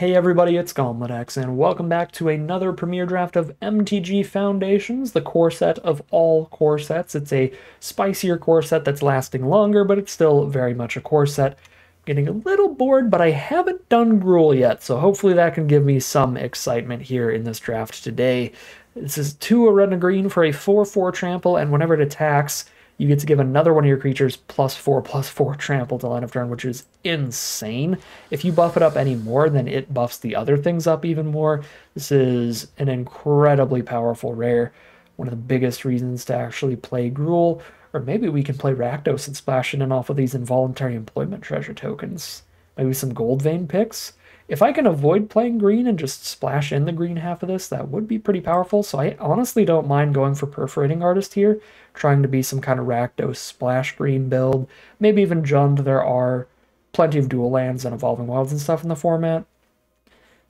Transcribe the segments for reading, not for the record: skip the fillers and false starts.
Hey everybody, it's GoblinX, and welcome back to another premiere draft of MTG Foundations, the core set of all core sets. It's a spicier core set that's lasting longer, but it's still very much a core set. I'm getting a little bored, but I haven't done Gruul yet, so hopefully that can give me some excitement here in this draft today. This is 2 red and a green for a 4/4 trample, and whenever it attacks, you get to give another one of your creatures +4/+4 trample to line of turn, which is insane. If you buff it up any more, then it buffs the other things up even more. This is an incredibly powerful rare. One of the biggest reasons to actually play Gruul. Or maybe we can play Rakdos and splash in and off of these Involuntary Employment treasure tokens. Maybe some Gold Vein picks. If I can avoid playing green and just splash in the green half of this, that would be pretty powerful, so I honestly don't mind going for Perforating Artist here, trying to be some kind of Rakdos splash green build, maybe even Jund. There are plenty of dual lands and Evolving Wilds and stuff in the format,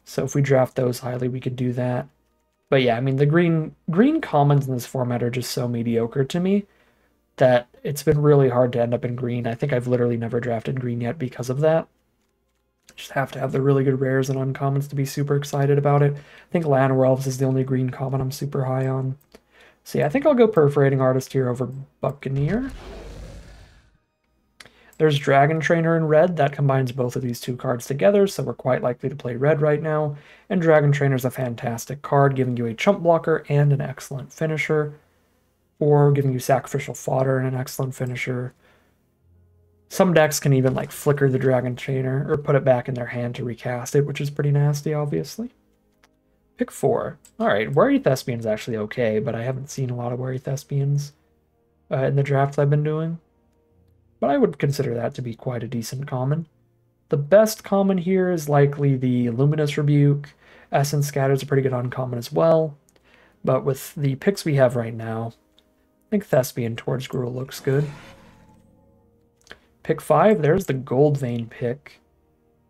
so if we draft those highly, we could do that. But yeah, I mean, the green commons in this format are just so mediocre to me that it's been really hard to end up in green. I think I've literally never drafted green yet because of that. Just have to have the really good rares and uncommons to be super excited about it. I think Lanwelves is the only green common I'm super high on. So yeah, I think I'll go Perforating Artist here over Buccaneer. There's Dragon Trainer in red. That combines both of these two cards together, so we're quite likely to play red right now. And Dragon Trainer's a fantastic card, giving you a chump blocker and an excellent finisher. Or giving you Sacrificial Fodder and an excellent finisher. Some decks can even like flicker the Dragon Trainer or put it back in their hand to recast it, which is pretty nasty, obviously. Pick 4. Alright, Wary Thespian's actually okay, but I haven't seen a lot of Wary Thespians in the drafts I've been doing. But I would consider that to be quite a decent common. The best common here is likely the Luminous Rebuke. Essence Scatter's a pretty good uncommon as well. But with the picks we have right now, I think Thespian towards Gruul looks good. Pick 5, there's the Gold Vein pick,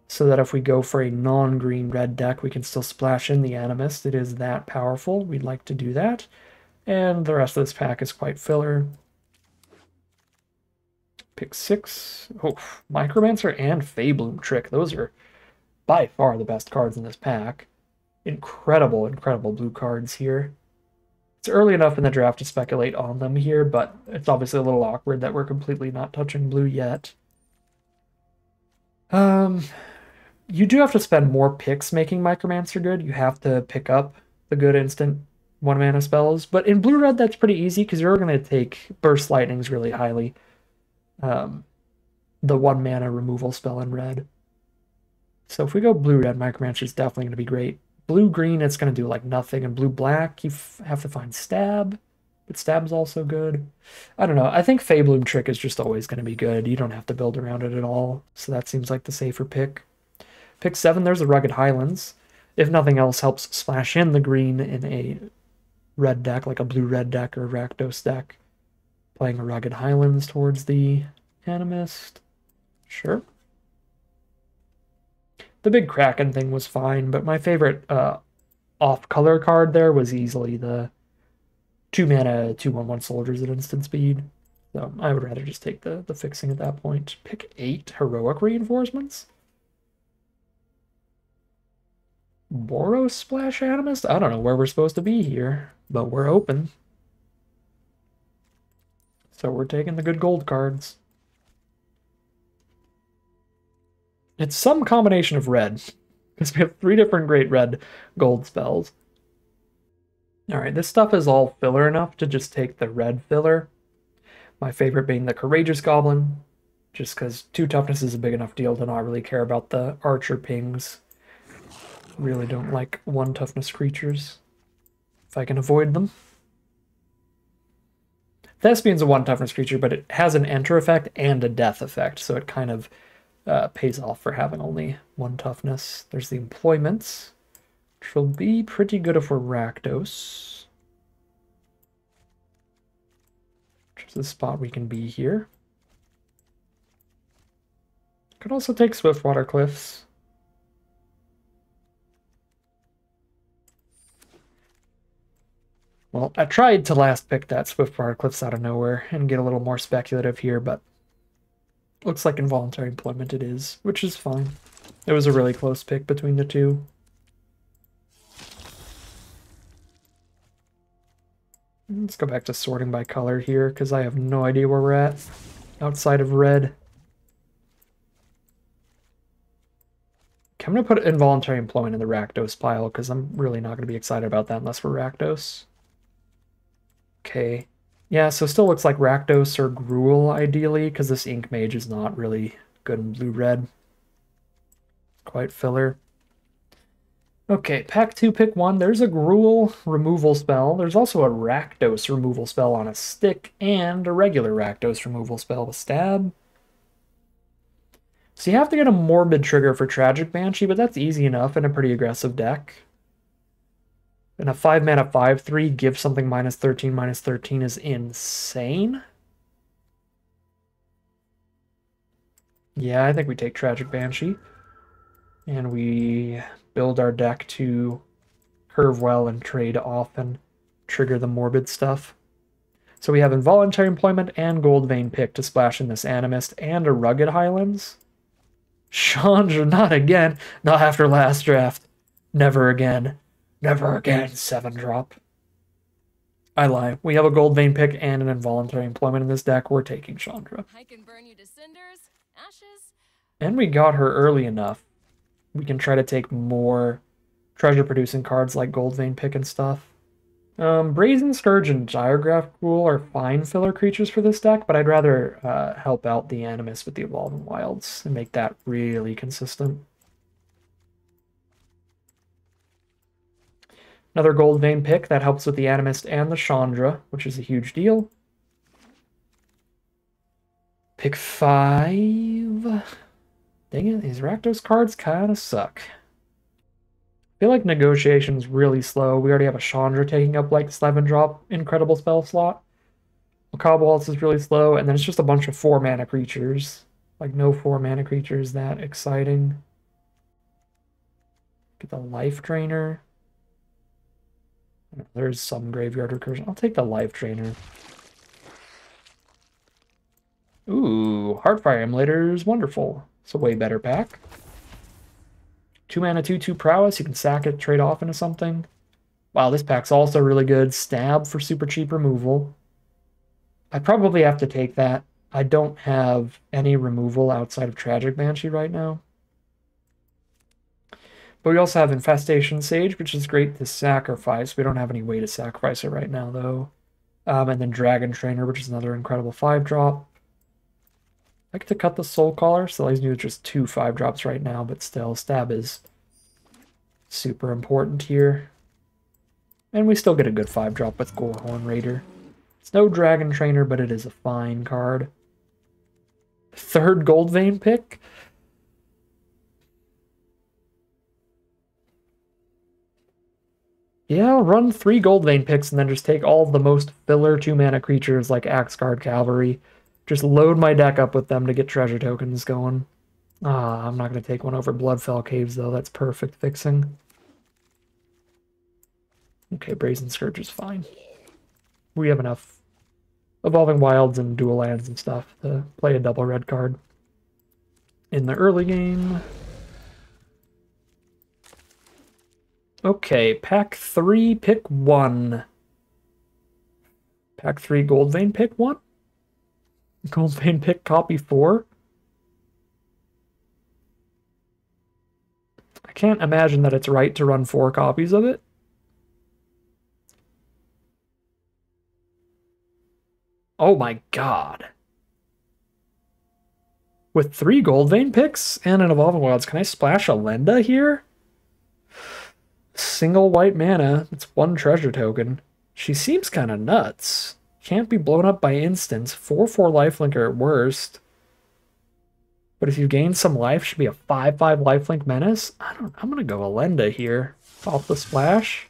so that if we go for a non-green red deck, we can still splash in the Animist. It is that powerful. We'd like to do that. And the rest of this pack is quite filler. Pick 6. Oh, Micromancer and Faebloom Trick. Those are by far the best cards in this pack. Incredible, incredible blue cards here. It's early enough in the draft to speculate on them here, but it's obviously a little awkward that we're completely not touching blue yet. You do have to spend more picks making Micromancer good. You have to pick up the good instant 1-mana spells, but in blue-red that's pretty easy because you're going to take Burst Lightnings really highly. The 1-mana removal spell in red. So if we go blue-red, Micromancer is definitely going to be great. Blue-green, it's going to do like nothing, and blue-black, you have to find Stab, but Stab's also good. I don't know, I think Faebloom Trick is just always going to be good. You don't have to build around it at all, so that seems like the safer pick. Pick 7, there's the Rugged Highlands. If nothing else, helps splash in the green in a red deck, like a blue-red deck or a Rakdos deck. Playing a Rugged Highlands towards the Animist, sure. The big Kraken thing was fine, but my favorite off-color card there was easily the 2-mana 2/1/1 Soldiers at instant speed. So I would rather just take the fixing at that point. Pick 8, Heroic Reinforcements. Boros Splash Animist? I don't know where we're supposed to be here, but we're open. So we're taking the good gold cards. It's some combination of red, because we have 3 different great red gold spells. Alright, this stuff is all filler enough to just take the red filler. My favorite being the Courageous Goblin, just because 2 toughness is a big enough deal to not really care about the archer pings. Really don't like 1 toughness creatures, if I can avoid them. Thespian's a 1 toughness creature, but it has an enter effect and a death effect, so it kind of pays off for having only 1 toughness. There's the employments, which will be pretty good if we're Rakdos. Which is the spot we can be here. Could also take Swiftwater Cliffs. Well, I tried to last pick that Swiftwater Cliffs out of nowhere and get a little more speculative here, but looks like Involuntary Employment it is, which is fine. It was a really close pick between the two. Let's go back to sorting by color here, because I have no idea where we're at outside of red. Okay, I'm going to put Involuntary Employment in the Rakdos pile, because I'm really not going to be excited about that unless we're Rakdos. Okay. Yeah, so still looks like Rakdos or Gruul, ideally, because this Ink Mage is not really good in blue-red. Quite filler. Okay, pack 2, pick 1. There's a Gruul removal spell. There's also a Rakdos removal spell on a stick, and a regular Rakdos removal spell with Stab. So you have to get a Morbid trigger for Tragic Banshee, but that's easy enough in a pretty aggressive deck. And a 5-mana 5-3 give something -13/-13 is insane. Yeah, I think we take Tragic Banshee. And we build our deck to curve well and trade off and trigger the Morbid stuff. So we have Involuntary Employment and Gold Vein pick to splash in this Animist and a Rugged Highlands. Chandra, not again. Not after last draft. Never again. Never again, 7-drop. I lie. We have a Gold Vein pick and an Involuntary Employment in this deck. We're taking Chandra. I can burn you to cinders, ashes. And we got her early enough. We can try to take more treasure-producing cards like Gold Vein pick and stuff. Brazen Scourge and Gyrograph Gruul are fine filler creatures for this deck, but I'd rather help out the Animist with the Evolving Wilds and make that really consistent. Another Gold Vein pick that helps with the Animist and the Chandra, which is a huge deal. Pick 5... Dang it, these Rakdos cards kind of suck. I feel like negotiation's really slow. We already have a Chandra taking up like 7-drop incredible spell slot. Macabre Waltz is really slow, and then it's just a bunch of 4-mana creatures. Like, no 4-mana creatures that exciting. Get the Life Trainer. There's some graveyard recursion. I'll take the Life Trainer. Ooh, Heartfire Emulator's wonderful. It's a way better pack. 2-mana 2/2 prowess. You can sack it, trade off into something. Wow, this pack's also really good. Stab for super cheap removal. I probably have to take that. I don't have any removal outside of Tragic Banshee right now. But we also have Infestation Sage, which is great to sacrifice. We don't have any way to sacrifice it right now, though. And then Dragon Trainer, which is another incredible 5-drop. I like to cut the Soul Collar, so I knew it's just 2 5-drops right now, but still, Stab is super important here. And we still get a good 5-drop with Gorehorn Raider. It's no Dragon Trainer, but it is a fine card. Third Gold Vein pick? Yeah, I'll run 3 Gold Vein picks and then just take all the most filler 2-mana creatures like Axe Guard Cavalry. Just load my deck up with them to get treasure tokens going. Ah, I'm not going to take one over Bloodfell Caves, though. That's perfect fixing. Okay, Brazen Scourge is fine. We have enough Evolving Wilds and Dual Lands and stuff to play a double red card in the early game. Okay, pack 3, pick 1. Pack 3, Gold Vein, pick 1. Gold Vein pick, copy 4. I can't imagine that it's right to run 4 copies of it. Oh my god. With 3 Gold Vein picks and an Evolving Wilds, can I splash Elenda here? Single white mana, it's 1 treasure token. She seems kind of nuts. Can't be blown up by instants. 4/4 lifelinker at worst. But if you gain some life, should be a 5/5 lifelink menace. I'm gonna go Elenda here. Off the splash.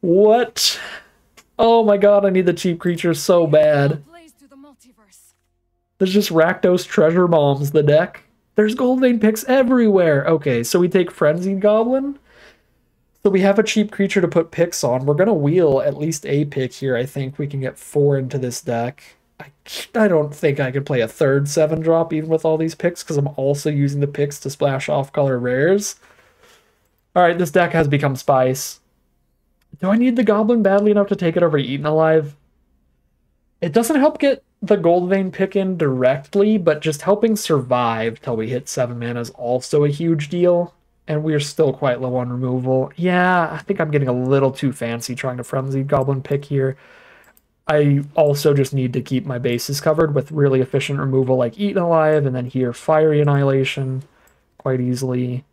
What? Oh my god, I need the cheap creature so bad. There's just Rakdos treasure bombs the deck. There's Gold Vein picks everywhere. Okay, so we take Frenzied Goblin. So we have a cheap creature to put picks on. We're going to wheel at least a pick here, I think. We can get 4 into this deck. I don't think I could play a third 7-drop even with all these picks, because I'm also using the picks to splash off color rares. Alright, this deck has become spice. Do I need the Goblin badly enough to take it over Eaten Alive? It doesn't help get the Gold Vein pick in directly, but just helping survive till we hit 7 mana is also a huge deal. And we're still quite low on removal. Yeah, I think I'm getting a little too fancy trying to frenzy Goblin pick here. I also just need to keep my bases covered with really efficient removal like Eaten Alive, and then here Fiery Annihilation quite easily.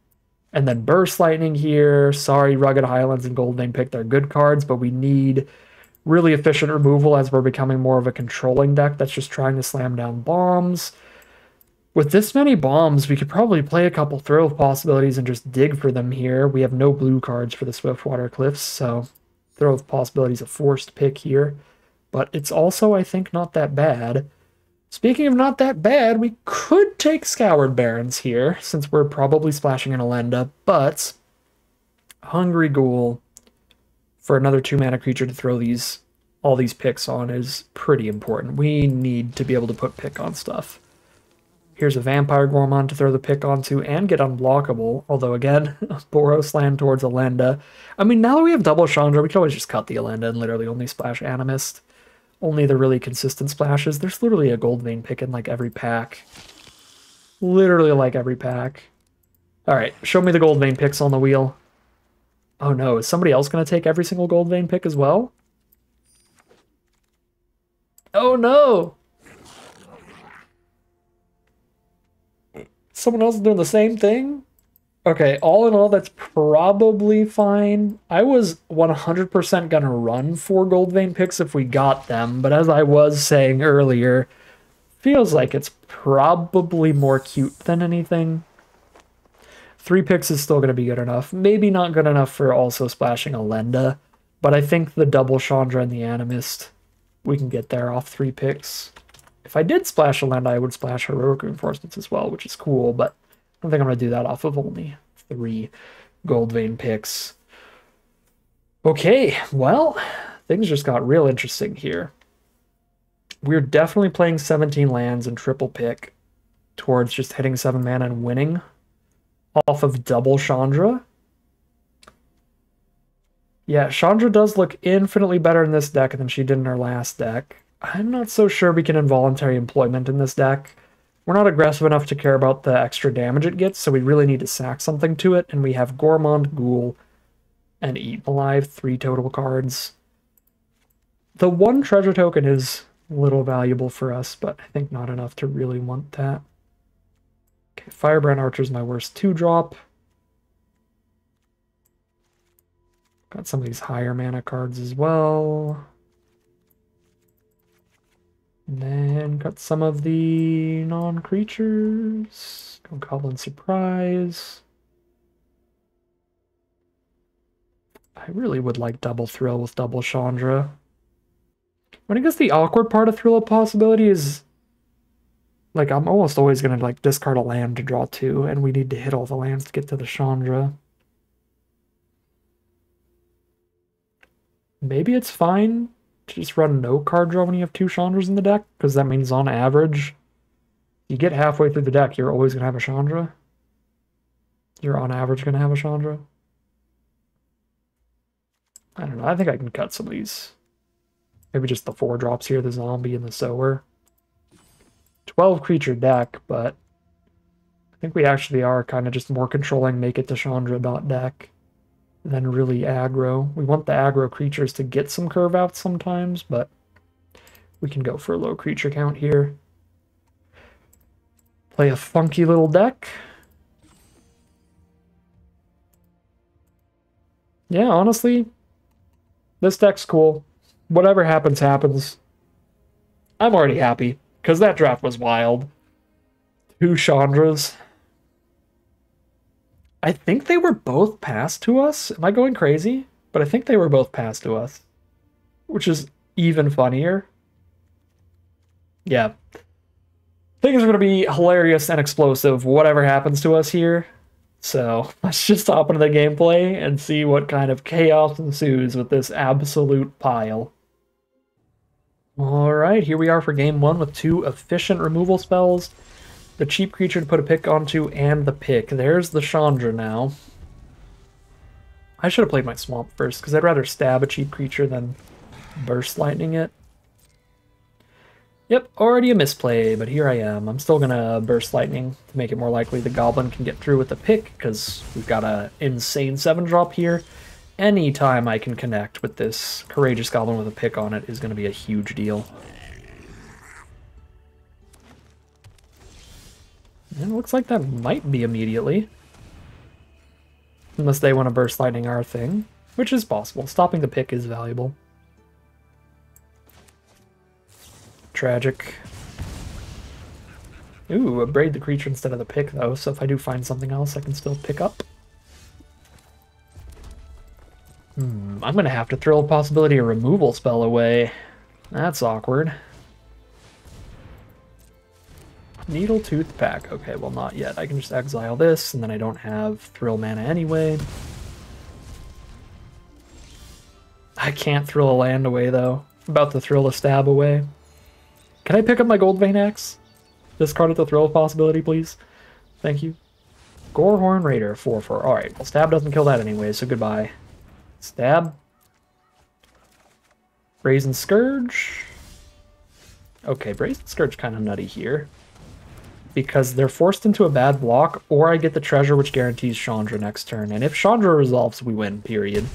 And then Burst Lightning here. Sorry, Rugged Highlands and Gold Vein pick, they're good cards, but we need really efficient removal as we're becoming more of a controlling deck that's just trying to slam down bombs. With this many bombs, we could probably play a couple Thrill of Possibilities and just dig for them here. We have no blue cards for the Swiftwater Cliffs, so Thrill of Possibilities a forced pick here. But it's also, I think, not that bad. Speaking of not that bad, we could take Scoured Barons here, since we're probably splashing an Elenda, but Hungry Ghoul for another 2-mana creature to throw all these picks on is pretty important. We need to be able to put pick on stuff. Here's a Vampire Gormon to throw the pick onto and get unblockable, although again, Boros land towards Elenda. I mean, now that we have double Chandra, we can always just cut the Elenda and literally only splash Animist. Only the really consistent splashes. There's literally a Gold Vein pick in like every pack. Literally like every pack. Alright, show me the Gold Vein picks on the wheel. Oh no, is somebody else going to take every single Gold Vein pick as well? Oh no! Someone else is doing the same thing? Okay, all in all, that's probably fine. I was 100% going to run for Gold Vein picks if we got them, but as I was saying earlier, feels like it's probably more cute than anything. 3 picks is still going to be good enough. Maybe not good enough for also splashing Elenda, but I think the double Chandra and the Animist, we can get there off 3 picks. If I did splash Elenda, I would splash Heroic Reinforcements as well, which is cool, but I don't think I'm going to do that off of only 3 Gold Vein picks. Okay, well, things just got real interesting here. We're definitely playing 17 lands and triple pick towards just hitting 7 mana and winning off of double Chandra. Yeah, Chandra does look infinitely better in this deck than she did in her last deck. I'm not so sure we can Involuntary Employment in this deck. We're not aggressive enough to care about the extra damage it gets, so we really need to sack something to it, and we have Gourmand, Ghoul, and Eaten Alive, 3 total cards. The 1 treasure token is a little valuable for us, but I think not enough to really want that. Okay, Firebrand Archer is my worst 2-drop. Got some of these higher mana cards as well. And then got some of the non-creatures. Goblin Surprise. I really would like double Thrill with double Chandra. When I guess the awkward part of Thrill of Possibility is, like, I'm almost always going to, like, discard a land to draw 2, and we need to hit all the lands to get to the Chandra. Maybe it's fine to just run no card draw when you have 2 Chandras in the deck, because that means on average, you get halfway through the deck, you're always going to have a Chandra. You're on average going to have a Chandra. I don't know, I think I can cut some of these. Maybe just the 4 drops here, the Zombie and the Sower. 12 creature deck, but I think we actually are kind of just more controlling make it to Chandra dot deck. Then really aggro. We want the aggro creatures to get some curve out sometimes, but we can go for a low creature count here. Play a funky little deck. Yeah, honestly, this deck's cool. Whatever happens, happens. I'm already happy, because that draft was wild. 2 Chandras. I think they were both passed to us. Am I going crazy? But I think they were both passed to us, which is even funnier. Yeah. Things are going to be hilarious and explosive, whatever happens to us here. So let's just hop into the gameplay and see what kind of chaos ensues with this absolute pile. All right, here we are for game one with two efficient removal spells, the cheap creature to put a pick onto, and the pick. There's the Chandra now. I should have played my Swamp first, because I'd rather stab a cheap creature than Burst Lightning it. Yep, already a misplay, but here I am. I'm still going to Burst Lightning to make it more likely the Goblin can get through with the pick, because we've got an insane 7-drop here. Anytime I can connect with this Courageous Goblin with a pick on it is going to be a huge deal. And it looks like that might be immediately. Unless they want to Burst Lightning our thing, which is possible. Stopping the pick is valuable. Tragic. Ooh, abrade the creature instead of the pick, though, so if I do find something else, I can still pick up. I'm going to have to Thrill of Possibility a removal spell away. That's awkward. Needle Tooth Pack. Okay, well, not yet. I can just exile this, and then I don't have Thrill mana anyway. I can't Thrill a land away, though. I'm about to Thrill a Stab away. Can I pick up my Gold Vein Axe? Discard at the Thrill of Possibility, please. Thank you. Gorehorn Raider, 4-4. Alright, well, Stab doesn't kill that anyway, so goodbye. Stab. Brazen Scourge. Okay, Brazen Scourge kind of nutty here. Because they're forced into a bad block, or I get the treasure, which guarantees Chandra next turn. And if Chandra resolves, we win, period.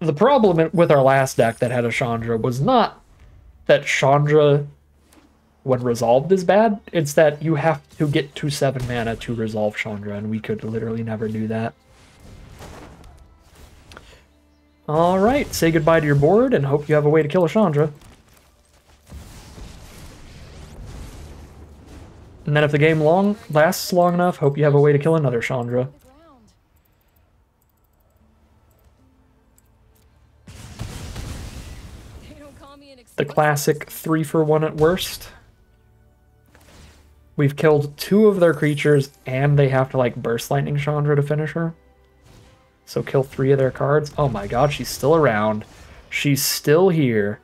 The problem with our last deck that had a Chandra was not that Chandra, when resolved, is bad. It's that you have to get to 7 mana to resolve Chandra, and we could literally never do that. Alright, say goodbye to your board, and hope you have a way to kill a Chandra. And then if the game lasts long enough, hope you have a way to kill another Chandra. The classic 3-for-1 at worst. We've killed 2 of their creatures, and they have to, like, Burst Lightning Chandra to finish her. So kill 3 of their cards. Oh my god, she's still around. She's still here.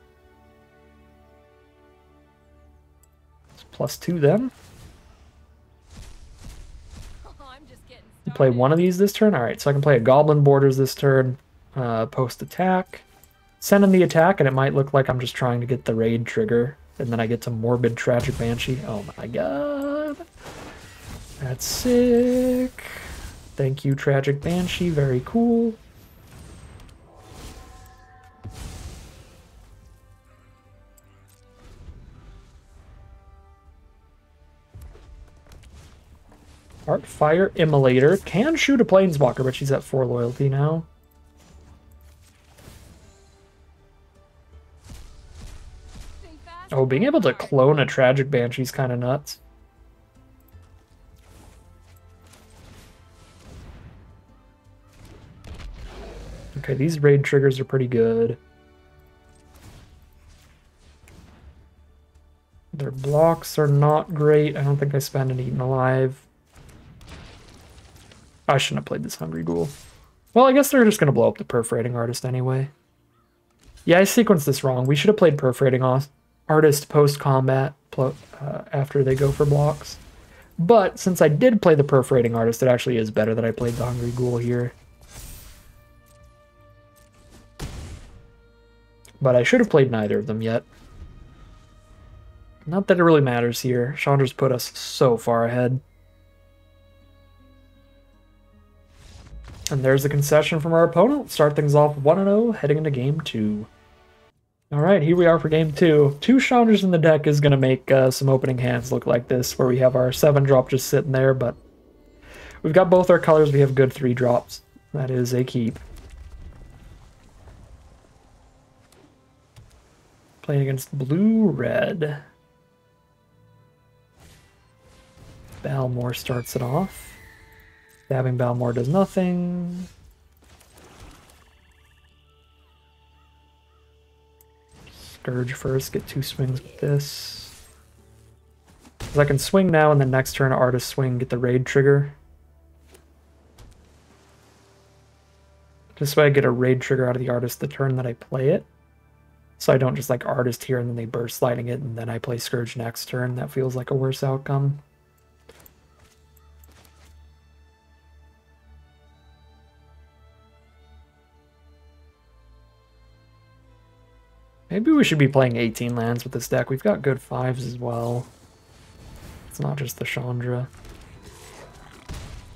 It's +2 then. You play 1 of these this turn? Alright, so I can play a Goblin Borders this turn. Post-attack. Send in the attack, and it might look like I'm just trying to get the raid trigger. And then I get to Morbid Tragic Banshee. Oh my god. That's sick. Thank you, Tragic Banshee. Very cool. Heartfire Immolator. Can shoot a Planeswalker, but she's at 4 loyalty now. Oh, being able to clone a Tragic Banshee is kind of nuts. Okay, these raid triggers are pretty good. Their blocks are not great. I don't think I spend an Eaten Alive. I shouldn't have played this Hungry Ghoul. Well, I guess they're just going to blow up the Perforating Artist anyway. Yeah, I sequenced this wrong. We should have played Perforating Artist post-combat after they go for blocks. But since I did play the Perforating Artist, it actually is better that I played the Hungry Ghoul here. But I should have played neither of them yet. Not that it really matters here. Chandra's put us so far ahead. And there's the concession from our opponent. Start things off 1-0, heading into game 2. Alright, here we are for game 2. 2 Chandras in the deck is going to make some opening hands look like this, where we have our 7-drop just sitting there, but we've got both our colors. We have good 3-drops. That is a keep. Playing against blue-red. Balmor starts it off. Stabbing Balmor does nothing. Scourge first, get 2 swings with this. Because I can swing now, and then next turn Artist swing, get the raid trigger. This way I get a raid trigger out of the Artist the turn that I play it. so I don't just like Artist here and then they Burst Lightning it and then I play Scourge next turn. That feels like a worse outcome. Maybe we should be playing 18 lands with this deck. We've got good 5s as well. It's not just the Chandra.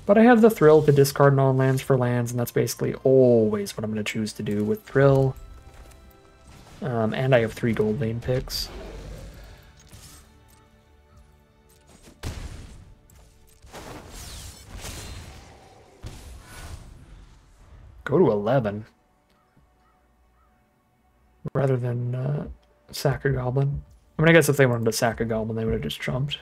But I have the Thrill to discard non-lands for lands, and that's basically always what I'm going to choose to do with Thrill. And I have 3 Gold Vein picks. Go to 11. Rather than sack a Goblin. I mean, I guess if they wanted to sack a Goblin, they would have just jumped.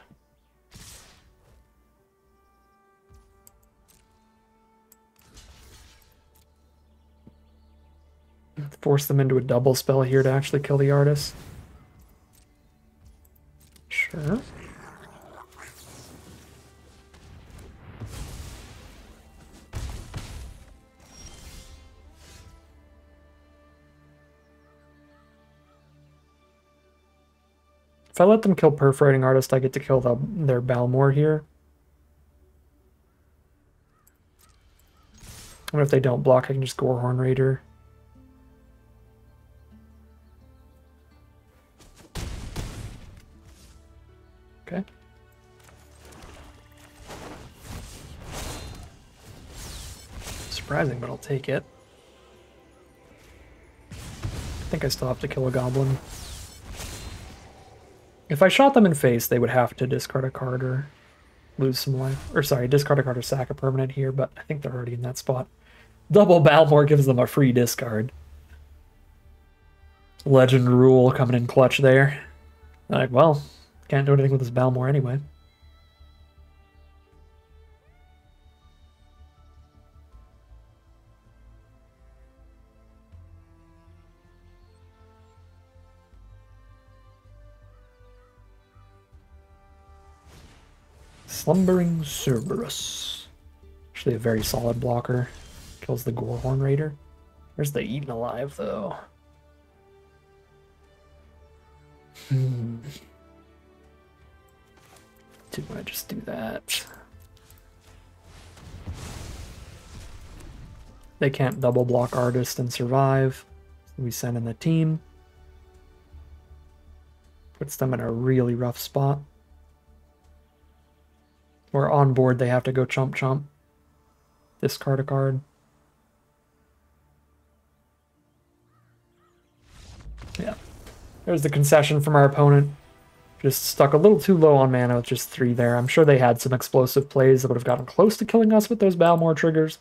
Force them into a double spell here to actually kill the Artist. Sure. If I let them kill Perforating Artist, I get to kill their Balmor here. And if they don't block, I can just Gorehorn Raider. Okay. Surprising, but I'll take it. I think I still have to kill a Goblin. If I shot them in face, they would have to discard a card or lose some life. Or sorry, discard a card or sack a permanent here, but I think they're already in that spot. Double Balmor gives them a free discard. Legend Rule coming in clutch there. Like, well, can't do anything with this Balmor anyway. Slumbering Cerberus. Actually a very solid blocker. Kills the Gorehorn Raider. Where's the Eaten Alive, though? Didn't want to just do that. They can't double block Artist and survive. So we send in the team. Puts them in a really rough spot. We're on board, they have to go chomp chomp. Discard a card. Yeah. There's the concession from our opponent. Just stuck a little too low on mana with just 3 there. I'm sure they had some explosive plays that would have gotten close to killing us with those Balmor triggers.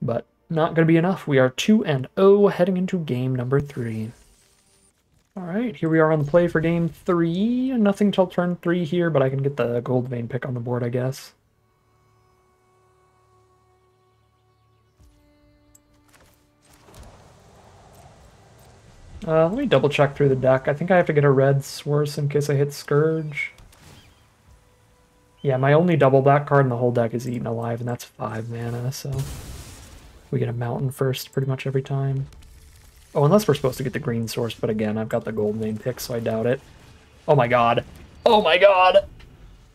But not going to be enough. We are 2-0 heading into game number 3. Alright, here we are on the play for game 3. Nothing till turn 3 here, but I can get the Gold Vein pick on the board, I guess. Let me double check through the deck. I think I have to get a red Swerse in case I hit Scourge. Yeah, my only double black card in the whole deck is Eaten Alive, and that's 5 mana, so... We get a mountain first pretty much every time. Oh, unless we're supposed to get the green source, but again, I've got the Gold Vein pick, so I doubt it. Oh my god. Oh my god!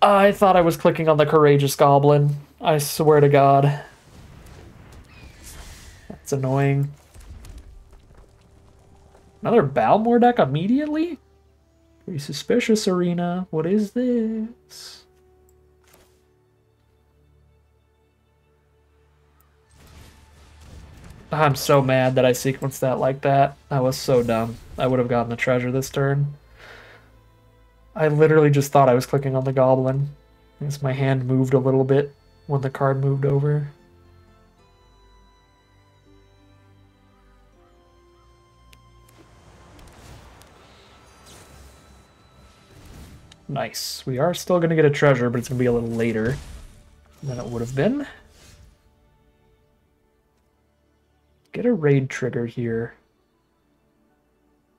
I thought I was clicking on the Courageous Goblin. I swear to god. That's annoying. Another Balmor deck immediately? Pretty suspicious, Arena. What is this? I'm so mad that I sequenced that like that. I was so dumb. I would have gotten the treasure this turn. I literally just thought I was clicking on the Goblin. I guess my hand moved a little bit when the card moved over. Nice. We are still going to get a treasure, but it's going to be a little later than it would have been. Get a raid trigger here.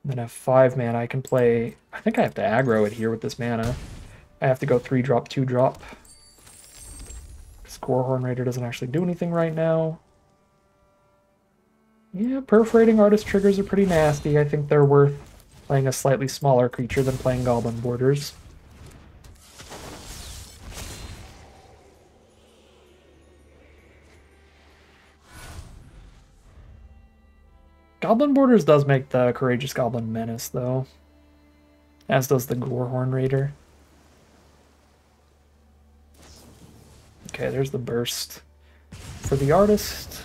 Then have 5 mana. I can play... I think I have to aggro it here with this mana. I have to go 3-drop, 2-drop. Because Gorehorn Raider doesn't actually do anything right now. Yeah, Perforating Artist triggers are pretty nasty. I think they're worth playing a slightly smaller creature than playing Goblin Borders. Goblin Borders does make the Courageous Goblin menace, though. As does the Gorehorn Raider. Okay, there's the burst for the artist.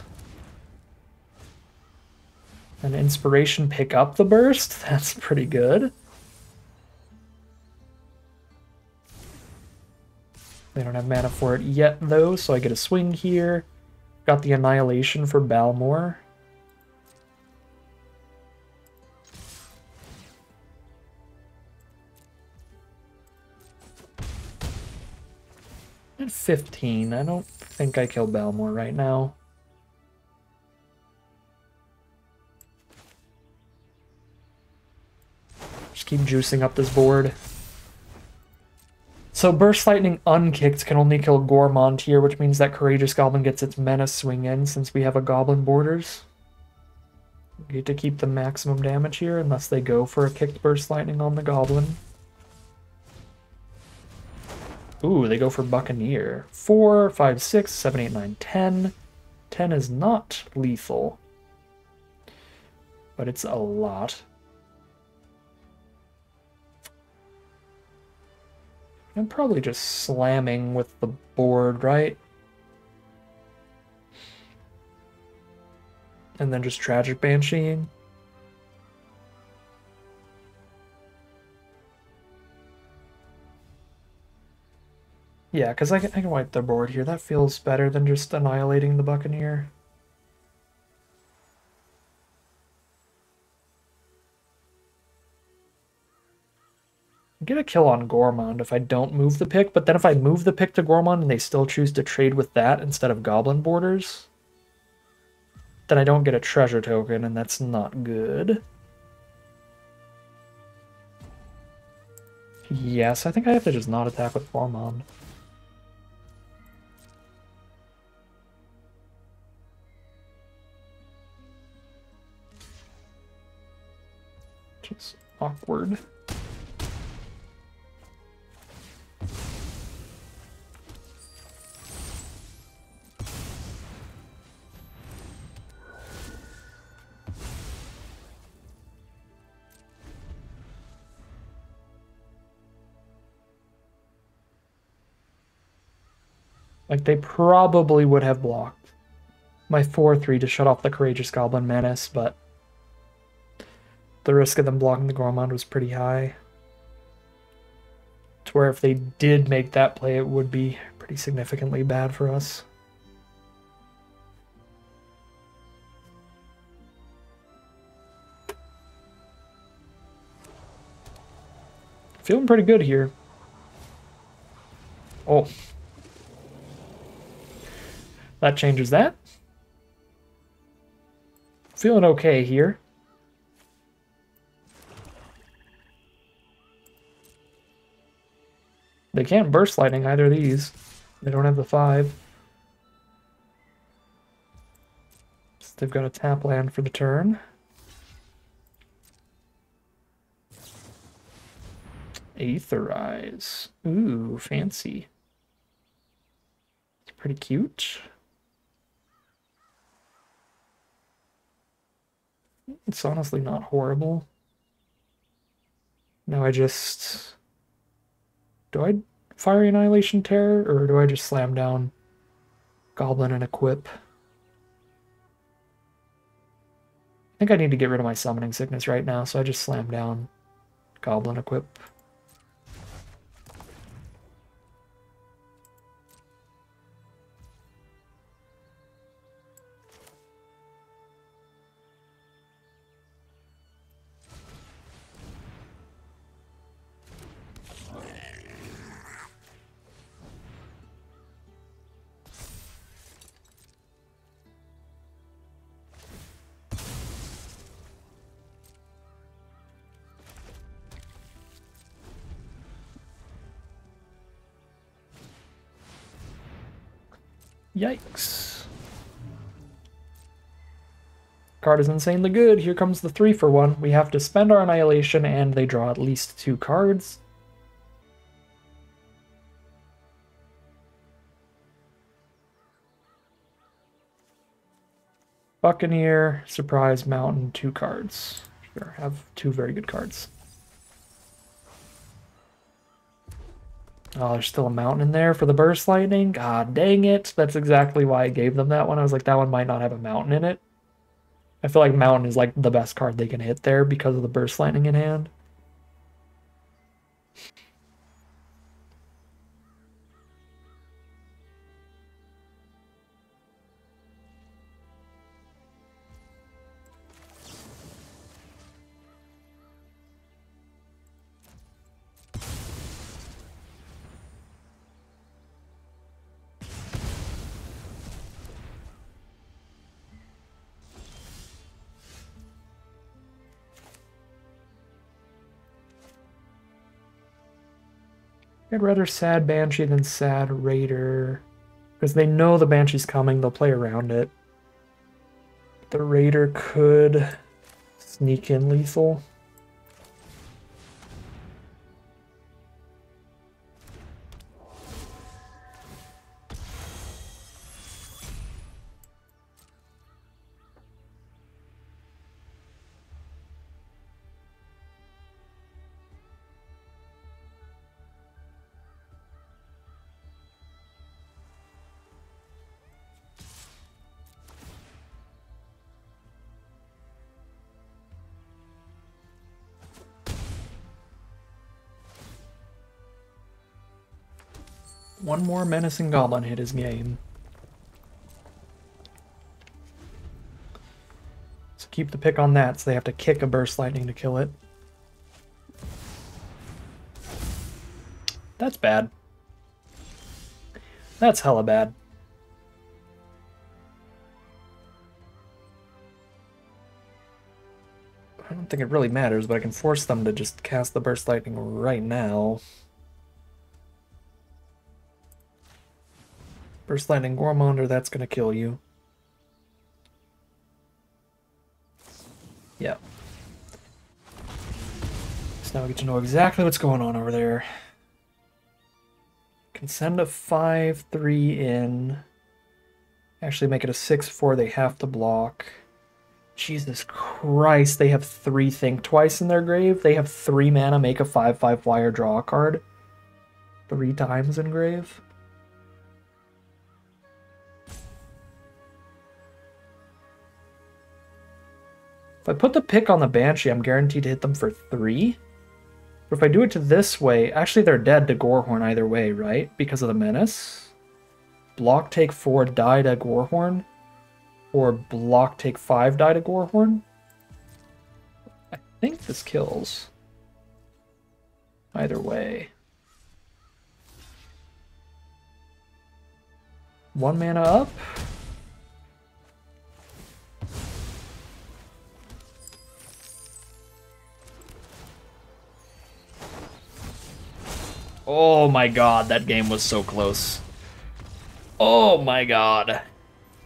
An inspiration pick up the burst? That's pretty good. They don't have mana for it yet, though, so I get a swing here. Got the annihilation for Balmor. At 15, I don't think I kill Balmor right now. Just keep juicing up this board. So Burst Lightning unkicked can only kill Gourmand here, which means that Courageous Goblin gets its menace swing in since we have a Goblin Borders. We get to keep the maximum damage here unless they go for a kicked Burst Lightning on the Goblin. Ooh, they go for Buccaneer. 4, 5, 6, 7, 8, 9, 10. 10 is not lethal. But it's a lot. I'm probably just slamming with the board, right? And then just Tragic Bansheeing. Yeah, because I can wipe the board here. That feels better than just annihilating the Buccaneer. Get a kill on Gourmand if I don't move the pick, but then if I move the pick to Gourmand and they still choose to trade with that instead of Goblin Borders, then I don't get a treasure token, and that's not good. Yes, I think I have to just not attack with Gourmand. Just awkward. Like, they probably would have blocked my 4-3 to shut off the Courageous Goblin menace, but the risk of them blocking the Gourmand was pretty high. To where if they did make that play, it would be pretty significantly bad for us. Feeling pretty good here. Oh. That changes that. Feeling okay here. They can't Burst Lightning either of these. They don't have the 5. So they've got a tap land for the turn. 8th Arise. Ooh, fancy. It's pretty cute. It's honestly not horrible. Now I just... do I Fiery Annihilation Terror, or do I just slam down Goblin and equip? I think I need to get rid of my Summoning Sickness right now, so I just slam down Goblin equip. Yikes. card is insanely good. Here comes the 3-for-1. We have to spend our Annihilation, and they draw at least 2 cards. Buccaneer, Surprise Mountain, 2 cards. Sure, have 2 very good cards. Oh, there's still a mountain in there for the Burst Lightning. God dang it. That's exactly why I gave them that one. I was like, that one might not have a mountain in it. I feel like mountain is like the best card they can hit there because of the Burst Lightning in hand. I'd rather Sad Banshee than Sad Raider, because they know the Banshee's coming, they'll play around it. The Raider could sneak in lethal. One more menacing goblin hit his game. So keep the pick on that, so they have to kick a Burst Lightning to kill it. That's bad. That's hella bad. I don't think it really matters, but I can force them to just cast the Burst Lightning right now. Burst Lightning Gormonder, that's gonna kill you. Yeah. So now we get to know exactly what's going on over there. Can send a 5/3 in. Actually make it a 6/4, they have to block. Jesus Christ, they have 3 Think Twice in their grave. They have 3 mana, make a 5/5 flyer, draw a card. 3 times in grave. If I put the pick on the Banshee, I'm guaranteed to hit them for 3. But if I do it to this way, actually they're dead to Gorehorn either way, right? Because of the menace. Block take 4, die to Gorehorn. Or block take 5, die to Gorehorn. I think this kills. Either way. 1 mana up. Oh my god, that game was so close. Oh my god.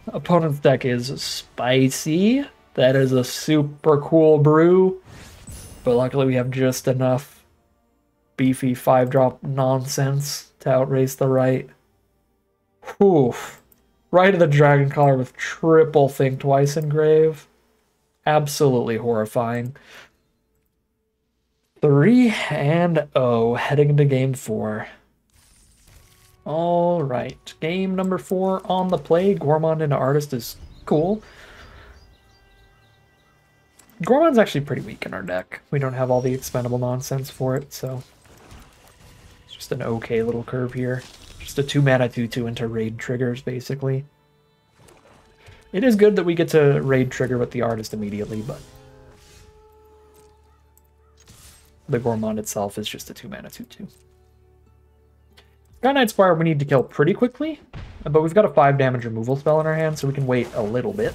Opponent's deck is spicy. That is a super cool brew. But luckily we have just enough beefy 5-drop nonsense to outrace the right. Whew. Right of the Dragon Collar with triple Think Twice in grave. Absolutely horrifying. 3-0, heading into game 4. All right, game number 4 on the play. Gormond into Artist is cool. Gormond's actually pretty weak in our deck. We don't have all the expendable nonsense for it, so it's just an okay little curve here. Just a 2-mana 2/2 into raid triggers, basically. It is good that we get to raid trigger with the Artist immediately, but the Gormond itself is just a 2-mana 2/2. Sky Knight Spire we need to kill pretty quickly, but we've got a 5-damage removal spell in our hand, so we can wait a little bit.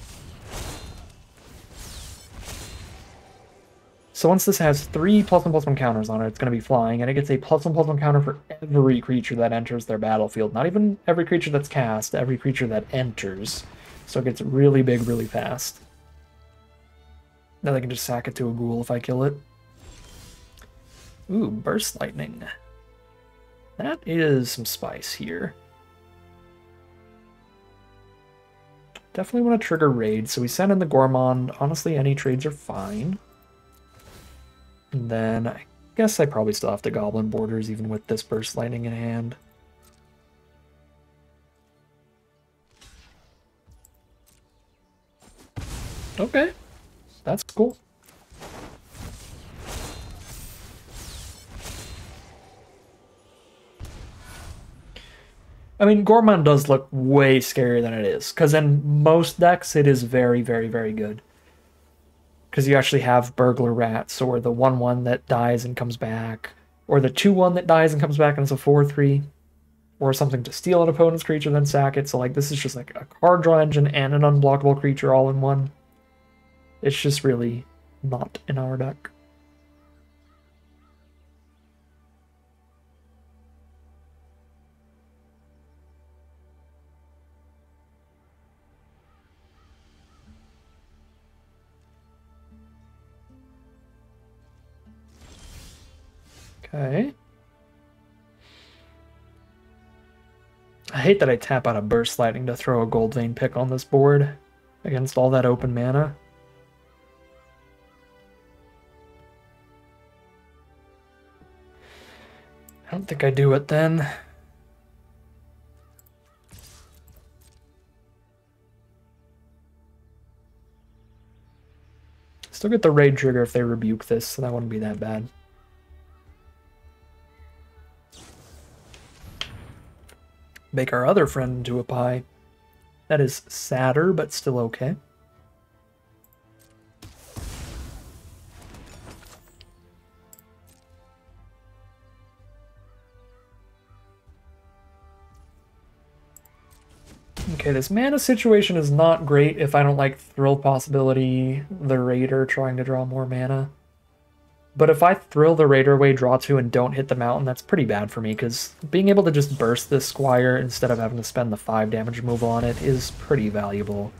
So once this has 3 +1/+1 counters on it, it's going to be flying, and it gets a +1/+1 counter for every creature that enters their battlefield. Not even every creature that's cast, every creature that enters. So it gets really big really fast. Now they can just sack it to a ghoul if I kill it. Ooh, Burst Lightning. That is some spice here. Definitely want to trigger Raid, so we send in the Gourmand. Honestly, any trades are fine. And then I guess I probably still have to Goblin Borders even with this Burst Lightning in hand. Okay, that's cool. I mean, Gourmand does look way scarier than it is, because in most decks it is very, very, very good. Because you actually have Burglar Rats, or the 1-1 that dies and comes back, or the 2-1 that dies and comes back and it's a 4-3, or something to steal an opponent's creature then sack it. So like this is just like a card draw engine and an unblockable creature all in one. It's just really not in our deck. Okay. I hate that I tap out a Burst Lightning to throw a Gold Vein pick on this board against all that open mana. I don't think I do it then. Still get the Raid trigger if they rebuke this, so that wouldn't be that bad. Make our other friend into a pie. That is sadder, but still okay. Okay, this mana situation is not great if I don't like Thrill of Possibility, the Raider trying to draw more mana. But if I thrill the Raider away, draw two, and don't hit the mountain, that's pretty bad for me, because being able to just burst this Squire instead of having to spend the 5 damage removal on it is pretty valuable.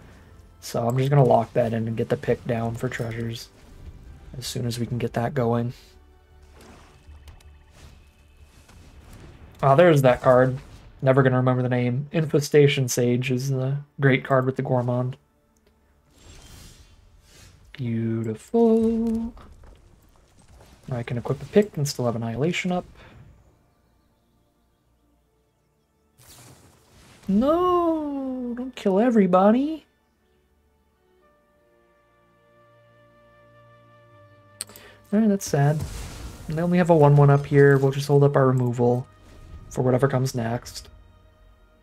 So I'm just going to lock that in and get the pick down for treasures as soon as we can get that going. Ah, oh, there's that card. Never going to remember the name. Infestation Sage is the great card with the Gourmand. Beautiful. I can equip a pick and still have Annihilation up. No! Don't kill everybody! Alright, that's sad. And they only have a 1-1 up here. We'll just hold up our removal for whatever comes next.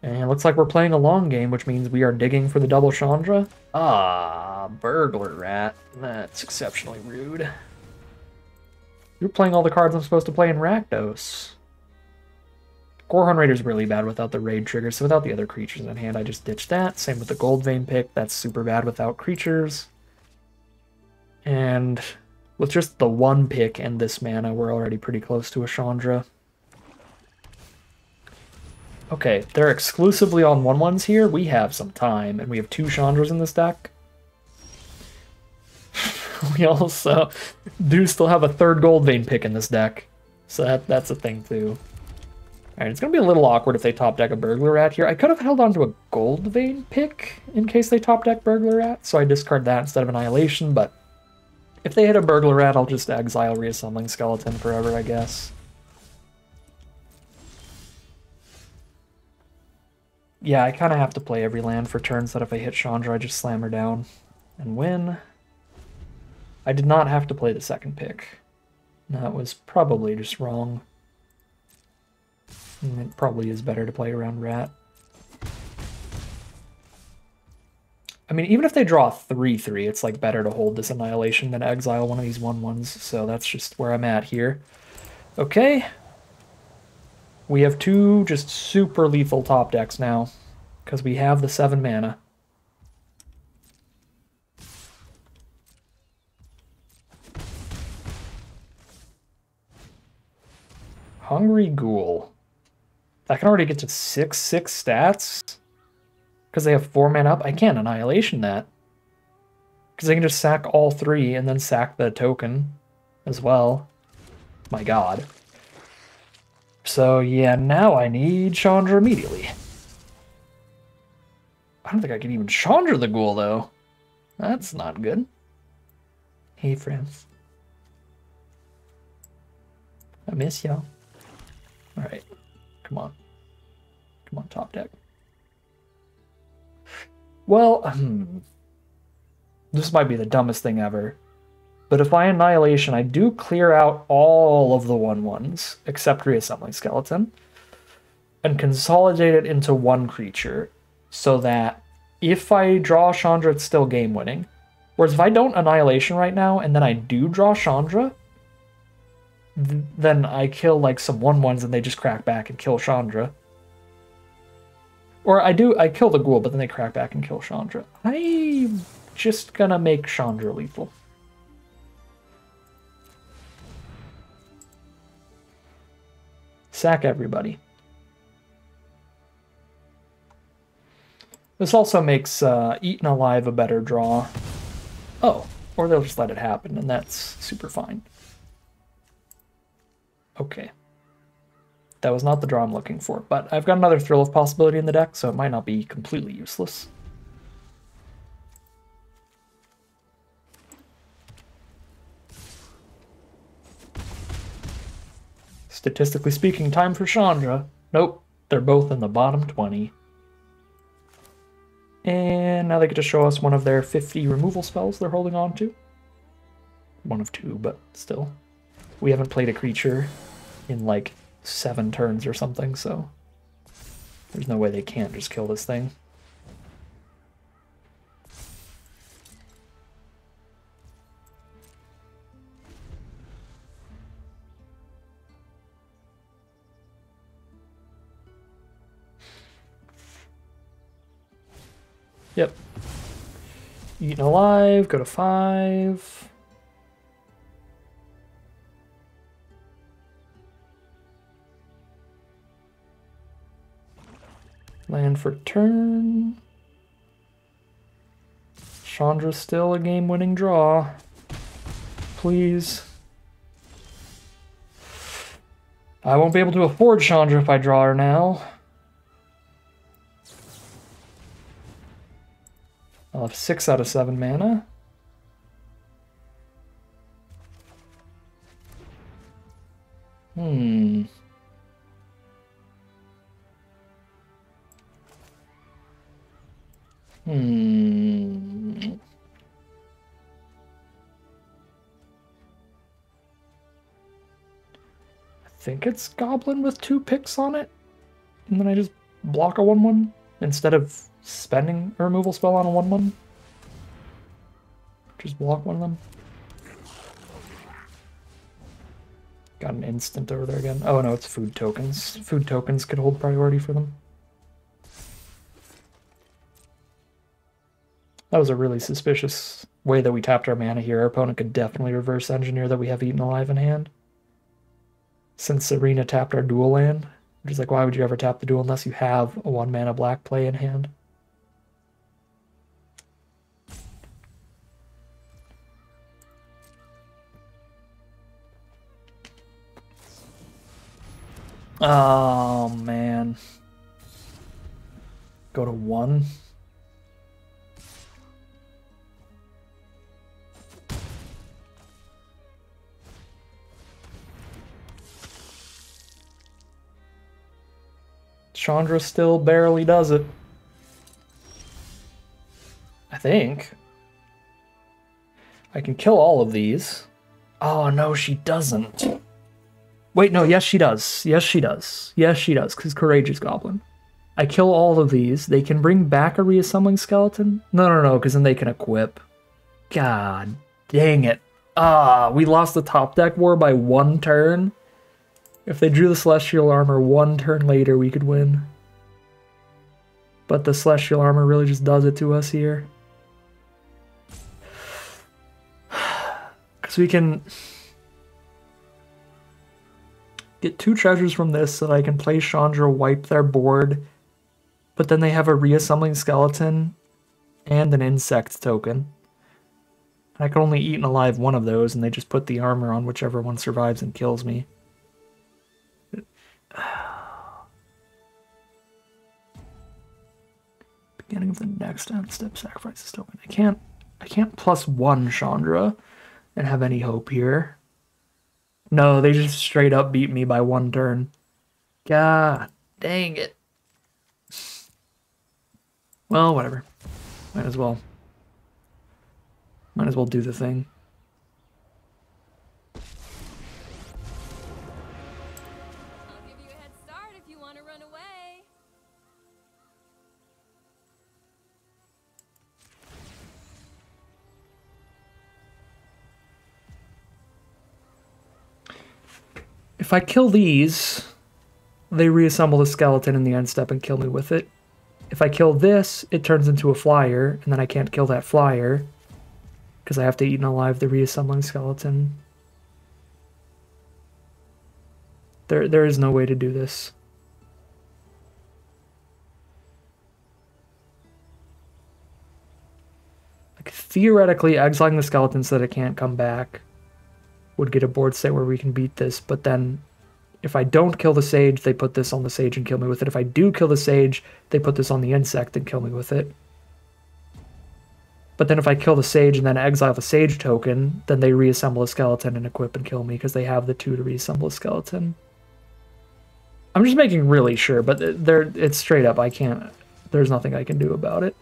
And it looks like we're playing a long game, which means we are digging for the double Chandra. Ah, Burglar Rat. That's exceptionally rude. You're playing all the cards I'm supposed to play in Rakdos. Gorehorn Raider's really bad without the raid trigger, so without the other creatures in hand, I just ditched that. Same with the Gold Vein pick, that's super bad without creatures. And with just the one pick and this mana, we're already pretty close to a Chandra. Okay, they're exclusively on 1-1s here. We have some time, and we have 2 Chandras in this deck. We also do still have a 3rd Gold Vein pick in this deck, so that's a thing too. Alright, it's going to be a little awkward if they top deck a Burglar Rat here. I could have held on to a Gold Vein pick in case they top deck Burglar Rat, so I discard that instead of Annihilation, but if they hit a Burglar Rat, I'll just exile Reassembling Skeleton forever, I guess. Yeah, I kind of have to play every land for turns that if I hit Chandra, I just slam her down and win. I did not have to play the 2nd pick. That was probably just wrong. And it probably is better to play around Rat. I mean, even if they draw 3-3, it's like better to hold this Annihilation than exile one of these 1-1s, so that's just where I'm at here. Okay. We have 2 just super lethal top decks now, because we have the 7 mana. Hungry Ghoul. I can already get to 6-6 stats because they have 4 mana up. I can't Annihilation that. Because I can just sack all three and then sack the token as well. My god. So yeah, now I need Chandra immediately. I don't think I can even Chandra the Ghoul, though. That's not good. Hey, friends. I miss y'all. Alright. Come on. Come on, top deck. Well, this might be the dumbest thing ever. But if I Annihilation, I do clear out all of the 1/1s, except Reassembling Skeleton, and consolidate it into one creature, so that if I draw Chandra, it's still game-winning. Whereas if I don't Annihilation right now, and then I do draw Chandra, then I kill like some 1/1s and they just crack back and kill Chandra. Or I kill the Ghoul, but then they crack back and kill Chandra. I'm just gonna make Chandra lethal. Sack everybody. This also makes Eaten Alive a better draw. Oh, or they'll just let it happen, and that's super fine. Okay. That was not the draw I'm looking for, but I've got another Thrill of Possibility in the deck, so it might not be completely useless. Statistically speaking, time for Chandra. Nope, they're both in the bottom 20. And now they get to show us one of their 50 removal spells they're holding on to. One of two, but still. We haven't played a creature in like 7 turns or something, so there's no way they can't just kill this thing. Yep. Eaten Alive, go to 5. Land for turn. Chandra's still a game-winning draw. Please. I won't be able to afford Chandra if I draw her now. I'll have 6 out of 7 mana. I think it's Goblin with 2 picks on it. And then I just block a 1/1 instead of spending a removal spell on a 1/1. Just block one of them. Got an instant over there again. Oh no, it's food tokens. Food tokens could hold priority for them. That was a really suspicious way that we tapped our mana here. Our opponent could definitely reverse engineer that we have Eaten Alive in hand. Since Serena tapped our dual land, which is like, why would you ever tap the dual unless you have a 1 mana black play in hand? Oh, man. Go to 1. Chandra still barely does it. I think. I can kill all of these. Oh, no, she doesn't. Wait, no, yes, she does. Yes, she does. Yes, she does, because Courageous Goblin. I kill all of these. They can bring back a Reassembling Skeleton? No, no, no, because then they can equip. God dang it. Ah, we lost the top deck war by 1 turn. If they drew the Celestial Armor 1 turn later, we could win. But the Celestial Armor really just does it to us here. Because we can get 2 treasures from this so that I can play Chandra, wipe their board, but then they have a Reassembling Skeleton and an Insect token. I could only eat and alive one of those, and they just put the armor on whichever one survives and kills me. Beginning of the next end step, sacrifice is token. I can't plus one Chandra and have any hope here. No, they just straight up beat me by one turn. God dang it. Well, whatever. Might as well. Might as well do the thing. I'll give you a head start if you want to run away. If I kill these, they reassemble the skeleton in the end step and kill me with it. If I kill this, it turns into a flyer, and then I can't kill that flyer, because I have to eat and alive the reassembling skeleton. There is no way to do this. Like, theoretically, exiling the skeleton so that it can't come back would get a board state where we can beat this, but then if I don't kill the sage, they put this on the sage and kill me with it. If I do kill the sage, they put this on the insect and kill me with it. But then if I kill the sage and then exile the sage token, then they reassemble a skeleton and equip and kill me because they have the two to reassemble a skeleton. I'm just making really sure, but it's straight up. I can't, there's nothing I can do about it.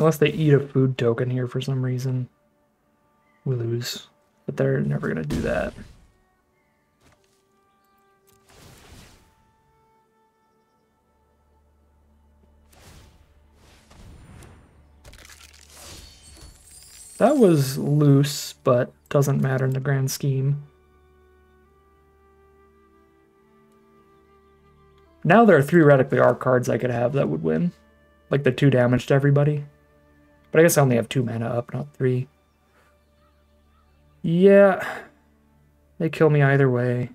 Unless they eat a food token here for some reason, we lose. But they're never gonna do that. That was loose, but doesn't matter in the grand scheme. Now there theoretically are cards I could have that would win. Like the 2 damage to everybody. But I guess I only have 2 mana up, not 3. Yeah. They kill me either way.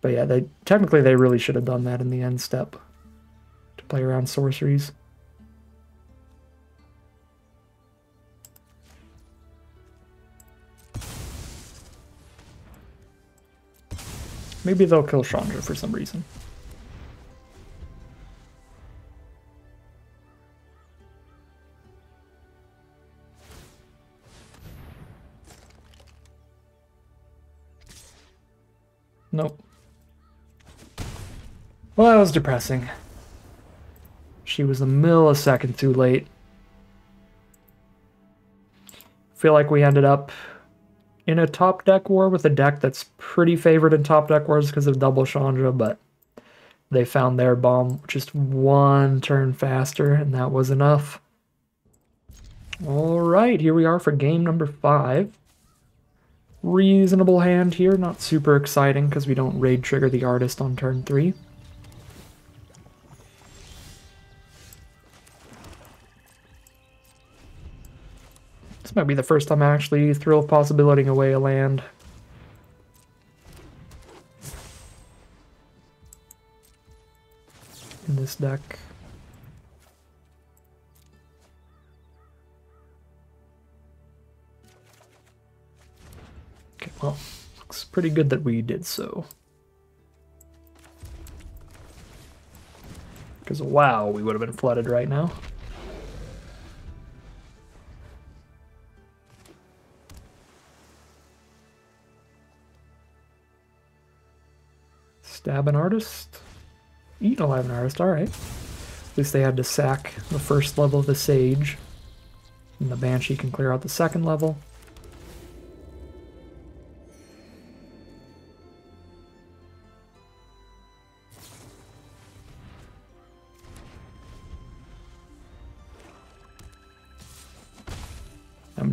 But yeah, technically they really should have done that in the end step. To play around sorceries. Maybe they'll kill Chandra for some reason. Nope. Well, that was depressing. She was a millisecond too late. Feel like we ended up in a top deck war with a deck that's pretty favored in top deck wars because of double Chandra, but they found their bomb just 1 turn faster, and that was enough. All right, here we are for game number 5. Reasonable hand here, not super exciting because we don't raid trigger the artist on turn 3. This might be the first time I actually Thrill of Possibilitying away a land. In this deck. Well, looks pretty good that we did so. Because wow, we would have been flooded right now. Stab an artist. Eat alive an artist, alright. At least they had to sack the first level of the Sage. And the Banshee can clear out the second level.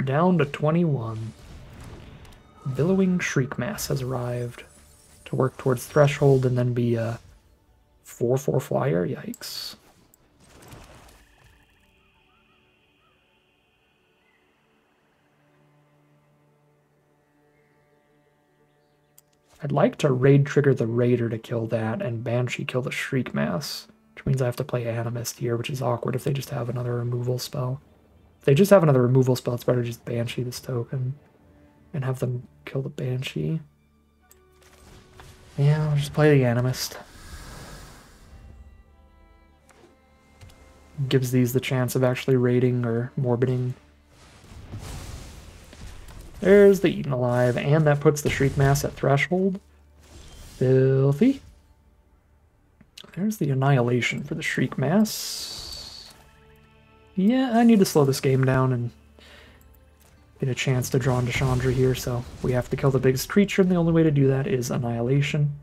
Down to 21. Billowing Shriek Mass has arrived to work towards Threshold and then be 4/4 flyer, yikes. I'd like to raid trigger the Raider to kill that and Banshee kill the Shriek Mass, which means I have to play Animist here, which is awkward if they just have another removal spell. If they just have another removal spell, it's better to just Banshee this token and have them kill the Banshee. Yeah, I'll just play the Animist. Gives these the chance of actually raiding or morbiding. There's the Eaten Alive, and that puts the Shriek Mass at threshold. Filthy. There's the Annihilation for the Shriek Mass. Yeah, I need to slow this game down and get a chance to draw into Chandra here, so we have to kill the biggest creature, and the only way to do that is Annihilation.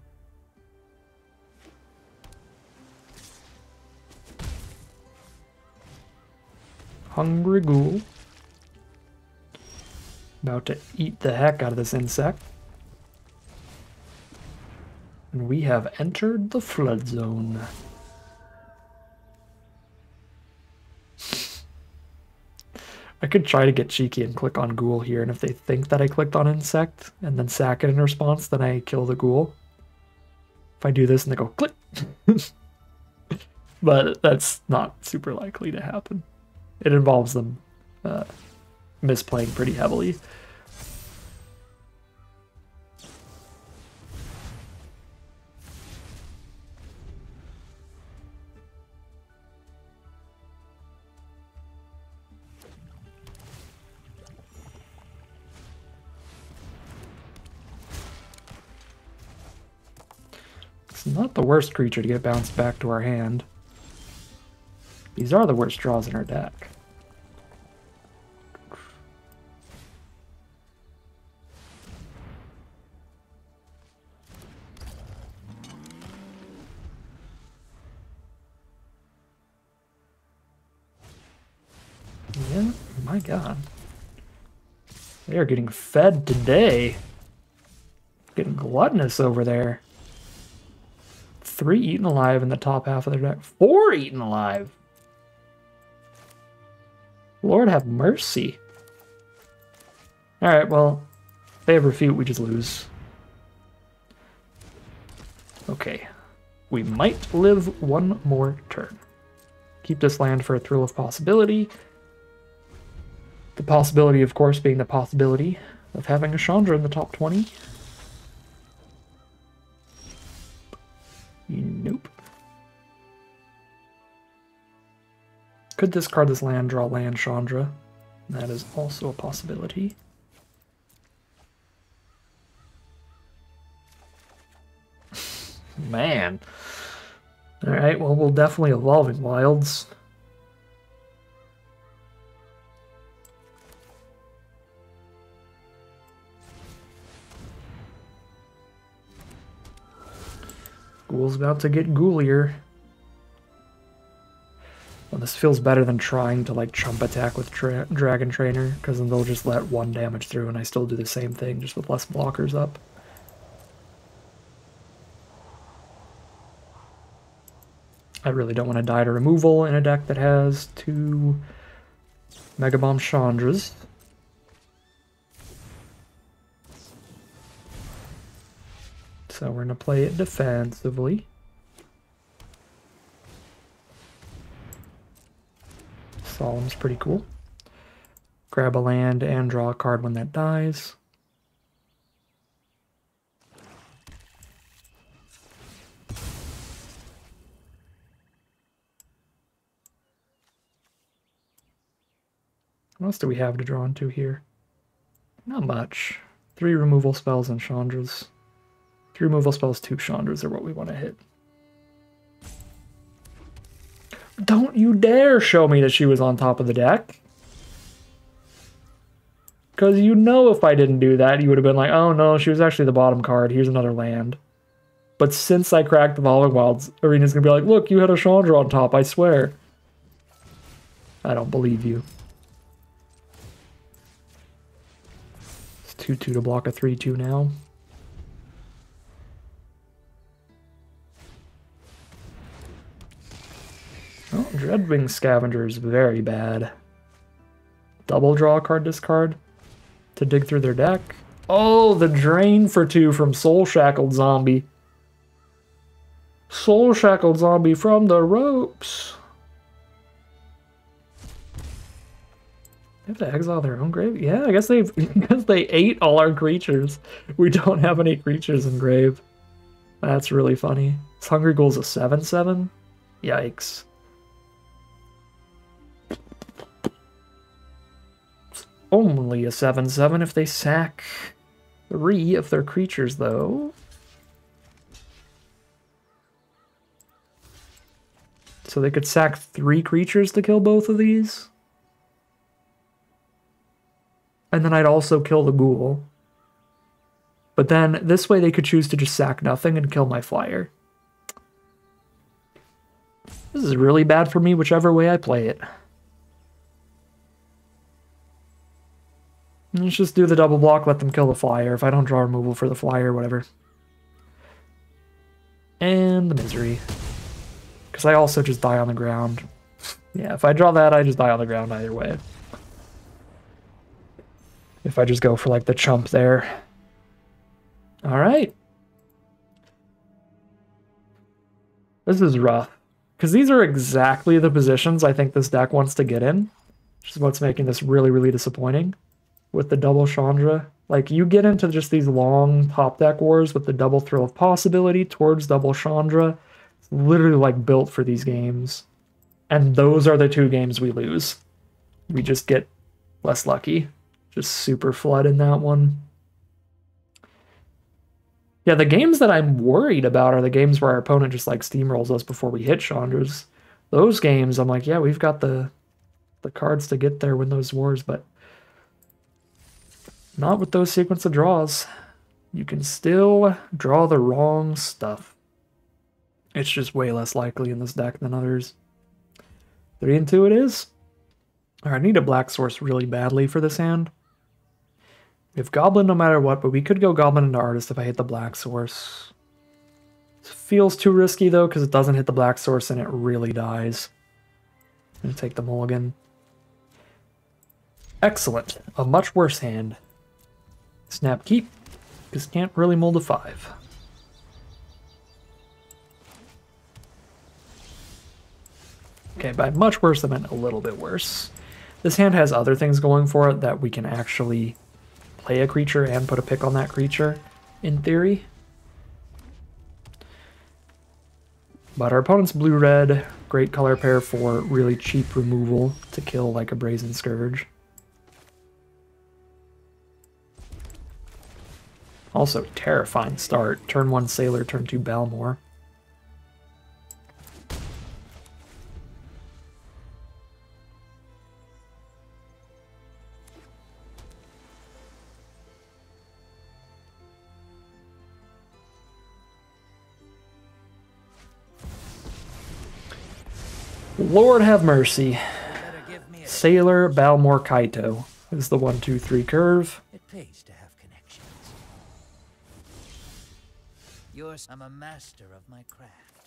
Hungry Ghoul. About to eat the heck out of this insect. And we have entered the flood zone. I could try to get cheeky and click on Ghoul here, and if they think that I clicked on insect and then sack it in response, then I kill the Ghoul. If I do this and they go click. But that's not super likely to happen. It involves them misplaying pretty heavily. It's not the worst creature to get bounced back to our hand. These are the worst draws in our deck. God, they are getting fed today. Getting gluttonous over there. 3 Eaten Alive in the top half of their deck. 4 Eaten Alive. Lord have mercy. All right, well, if they have Refute, we just lose. Okay, we might live one more turn. Keep this land for a Thrill of Possibility. The possibility, of course, being the possibility of having a Chandra in the top 20. Nope. Could discard this land, draw land Chandra. That is also a possibility. Man. Alright, well, we'll definitely Evolving Wilds. Ghoul's about to get ghoulier. Well, this feels better than trying to like chump attack with Dragon Trainer, because then they'll just let 1 damage through and I still do the same thing, just with less blockers up. I really don't want to die to removal in a deck that has 2 Mega Bomb Chandras. So we're going to play it defensively. Solemn's pretty cool. Grab a land and draw a card when that dies. What else do we have to draw into here? Not much. 3 removal spells and Chandras. 3 removal spells, 2 Chandras are what we want to hit. Don't you dare show me that she was on top of the deck. Because you know if I didn't do that, you would have been like, oh no, she was actually the bottom card, here's another land. But since I cracked the Evolving Wilds, Arena's going to be like, look, you had a Chandra on top, I swear. I don't believe you. It's 2-2 to block a 3-2 now. Dreadwing Scavenger is very bad. Double draw a card, discard to dig through their deck. Oh, the drain for 2 from Soul Shackled Zombie. Soul Shackled Zombie from the ropes. They have to exile their own grave? Yeah, I guess they've because they ate all our creatures. We don't have any creatures in grave. That's really funny. This Hungry Ghoul's a 7/7? Yikes. It's only a 7/7 if they sack 3 of their creatures, though. So they could sack 3 creatures to kill both of these. And then I'd also kill the ghoul. But then this way they could choose to just sack nothing and kill my flyer. This is really bad for me whichever way I play it. Let's just do the double block, let them kill the flyer. If I don't draw removal for the flyer, whatever. And the misery. Because I also just die on the ground. Yeah, if I draw that, I just die on the ground either way. If I just go for, like, the chump there. Alright. This is rough. Because these are exactly the positions I think this deck wants to get in. Which is what's making this really, really disappointing. With the double Chandra. Like, you get into just these long top deck wars with the double Thrill of Possibility towards double Chandra. It's literally, like, built for these games. And those are the 2 games we lose. We just get less lucky. Just super flood in that one. Yeah, the games that I'm worried about are the games where our opponent just like steamrolls us before we hit Chandra's. Those games, I'm like, yeah, we've got the cards to get there, win those wars, but not with those sequence of draws. You can still draw the wrong stuff. It's just way less likely in this deck than others. 3-2 it is. All right, I need a black source really badly for this hand. We have Goblin no matter what, but we could go Goblin into Artist if I hit the black source. This feels too risky, though, because it doesn't hit the black source and it really dies. I'm going to take the mulligan. Excellent. A much worse hand. Snap keep, because can't really mold a 5. Okay, by much worse, I meant a little bit worse. This hand has other things going for it that we can actually play a creature and put a pick on that creature, in theory. But our opponent's blue-red, great color pair for really cheap removal to kill like a Brazen Scourge. Also, terrifying start. Turn 1 Sailor, turn 2 Balmor. Lord have mercy. Sailor, Balmor, Kaito is the 1-2-3 curve. It pays to have connections. I'm a master of my craft.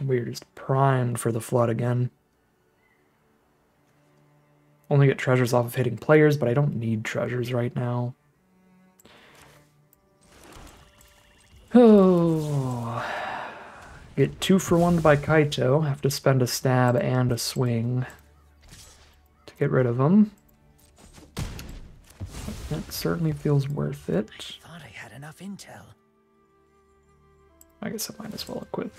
We're just primed for the flood again. Only get treasures off of hitting players, but I don't need treasures right now. Oh. Get 2 for 1 by Kaito. Have to spend a stab and a swing to get rid of him. That certainly feels worth it. I thought I had enough intel. I guess I might as well equip.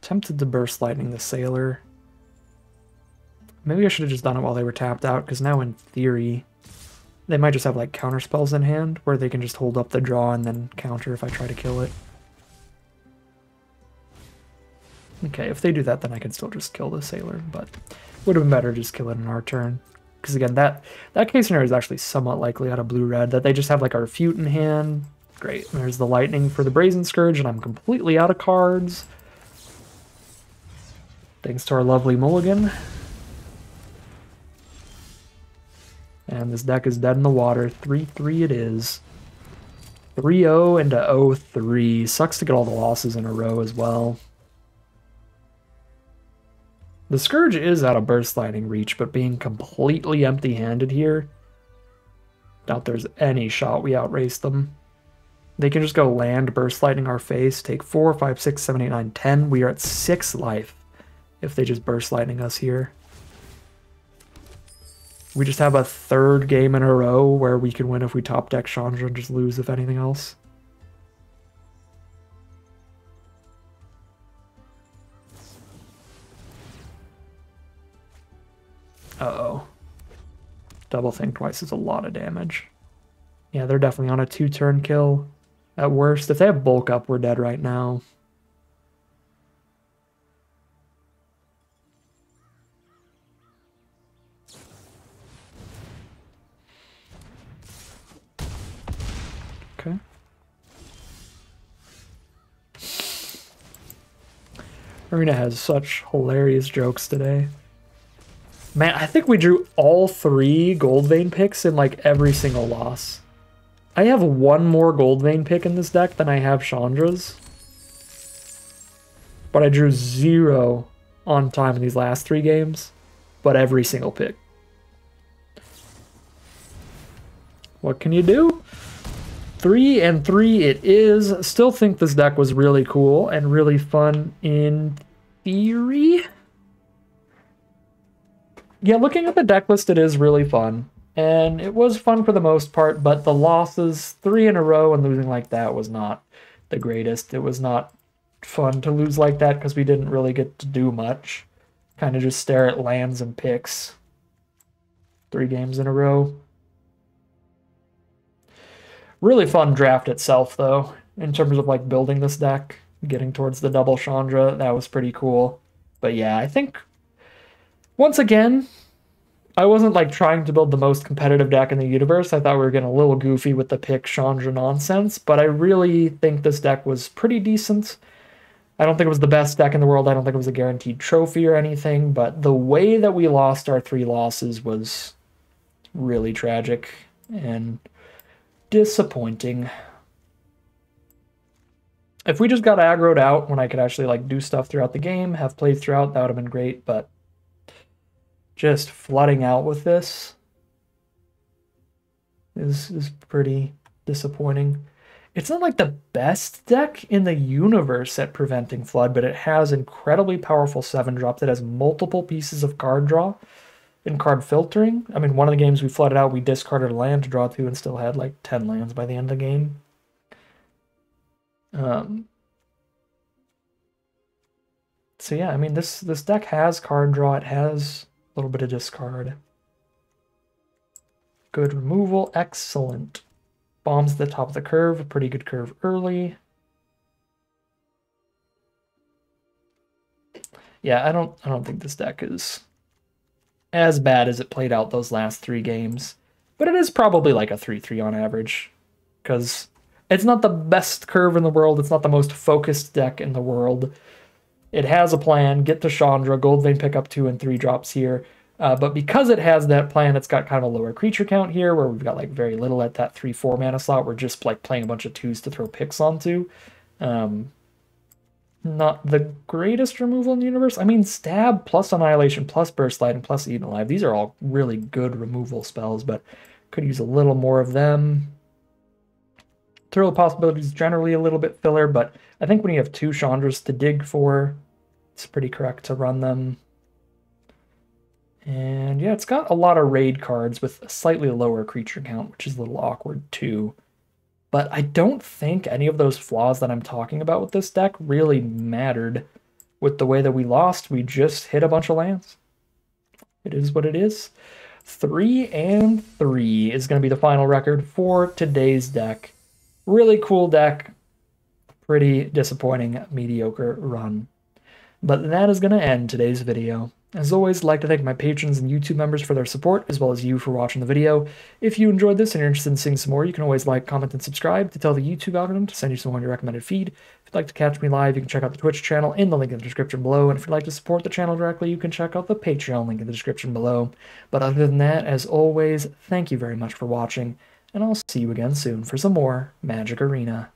Tempted to Burst Lightning the Sailor. Maybe I should have just done it while they were tapped out, because now in theory, they might just have like counter spells in hand, where they can just hold up the draw and then counter if I try to kill it. Okay, if they do that, then I can still just kill the Sailor, but would have been better just kill it in our turn. Because again, that case scenario is actually somewhat likely out of blue-red, that they just have like a Refute in hand. Great, there's the Lightning for the Brazen Scourge, and I'm completely out of cards. Thanks to our lovely mulligan. And this deck is dead in the water. 3-3 it is. 3-0 into 0-3. Sucks to get all the losses in a row as well. The Scourge is out of Burst Lightning reach, but being completely empty-handed here, doubt there's any shot we outrace them. They can just go land, Burst Lightning our face, take 4, 5, 6, 7, 8, 9, 10. We are at 6 life if they just Burst Lightning us here. We just have a third game in a row where we can win if we top deck Chandra and just lose if anything else. Uh-oh. Double Think Twice is a lot of damage. Yeah, they're definitely on a 2-turn kill at worst. If they have Bulk Up, we're dead right now. Okay. Arena has such hilarious jokes today. Man, I think we drew all 3 Gold Vein picks in like every single loss. I have one more Gold Vein pick in this deck than I have Chandra's. But I drew 0 on time in these last 3 games, but every single pick. What can you do? 3-3 it is. Still think this deck was really cool and really fun in theory. Yeah, looking at the deck list, it is really fun. And it was fun for the most part, but the losses, 3 in a row and losing like that was not the greatest. It was not fun to lose like that because we didn't really get to do much. Kind of just stare at lands and picks. 3 games in a row. Really fun draft itself, though, in terms of like building this deck, getting towards the double Chandra. That was pretty cool. But yeah, I think... once again, I wasn't like trying to build the most competitive deck in the universe. I thought we were getting a little goofy with the pick Chandra nonsense, but I really think this deck was pretty decent. I don't think it was the best deck in the world. I don't think it was a guaranteed trophy or anything, but the way that we lost our 3 losses was really tragic and disappointing. If we just got aggroed out when I could actually like do stuff throughout the game, have played throughout, that would have been great, but just flooding out with this is pretty disappointing. It's not like the best deck in the universe at preventing flood, but it has incredibly powerful 7-drop that has multiple pieces of card draw and card filtering. I mean, one of the games we flooded out, we discarded a land to draw 2 and still had like 10 lands by the end of the game. So yeah, I mean, this deck has card draw. It has a little bit of discard. Good removal, excellent. Bombs at the top of the curve, a pretty good curve early. Yeah, I don't think this deck is as bad as it played out those last 3 games, but it is probably like a 3-3 on average, because it's not the best curve in the world, it's not the most focused deck in the world. It has a plan, get to Chandra, Gold Vein pick up 2 and 3 drops here. But because it has that plan, it's got kind of a lower creature count here where we've got like very little at that 3/4 mana slot. We're just like playing a bunch of 2s to throw picks onto. Not the greatest removal in the universe. I mean, Stab plus Annihilation plus Burst Lightning plus Eaten Alive. These are all really good removal spells, but could use a little more of them. Thrill of Possibilities generally a little bit filler, but I think when you have 2 Chandras to dig for, it's pretty correct to run them. And yeah, it's got a lot of raid cards with a slightly lower creature count, which is a little awkward too. But I don't think any of those flaws that I'm talking about with this deck really mattered with the way that we lost. We just hit a bunch of lands. It is what it is. 3-3 is going to be the final record for today's deck. Really cool deck, pretty disappointing, mediocre run. But that is going to end today's video. As always, I'd like to thank my patrons and YouTube members for their support, as well as you for watching the video. If you enjoyed this and you're interested in seeing some more, you can always like, comment, and subscribe to tell the YouTube algorithm to send you some more in your recommended feed. If you'd like to catch me live, you can check out the Twitch channel in the link in the description below. And if you'd like to support the channel directly, you can check out the Patreon link in the description below. But other than that, as always, thank you very much for watching, and I'll see you again soon for some more Magic Arena.